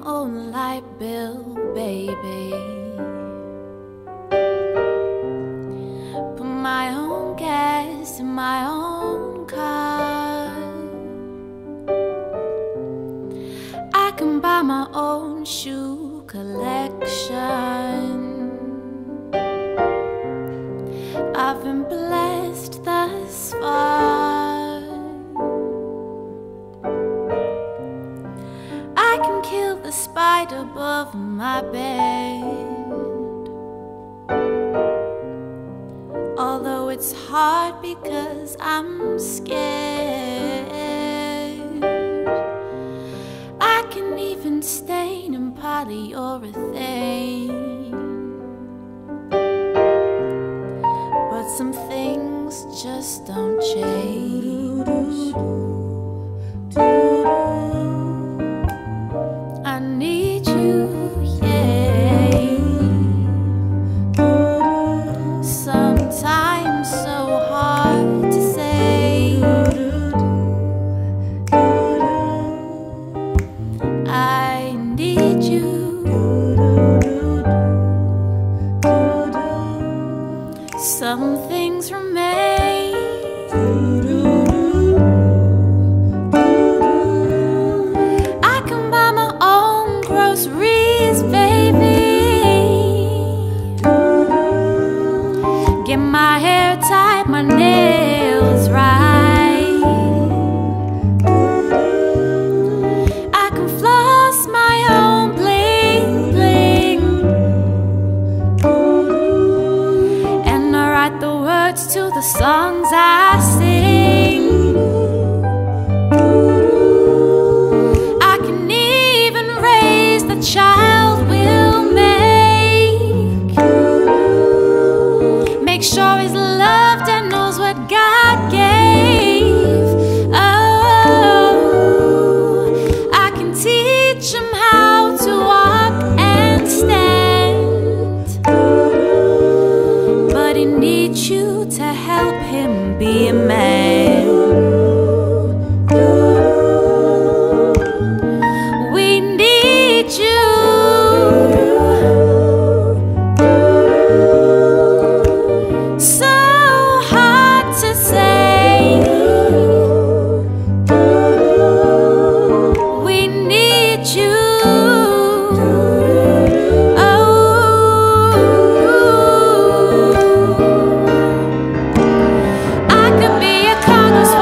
my own light bill, baby. Put my own gas in my own car. I can buy my own shoe collection. I've been blessed thus far. The spider above my bed, although it's hard because I'm scared. I can even stain in polyurethane, but some things just don't change. Some things remain. I can buy my own groceries, baby. Get my hair tied, my nails right. I can floss my own bling bling, and I write the words to the songs I sing. I can even raise the child we'll make, make sure he's loved and knows what God gave. Oh, I can teach him how to walk and stand, but he needs you to help him be a man. We need you. So hard to say. We need you. I could be a congressman.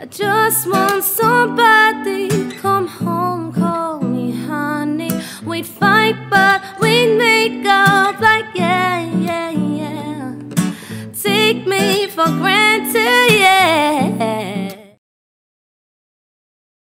I just want somebody come home, call me honey. We'd fight, but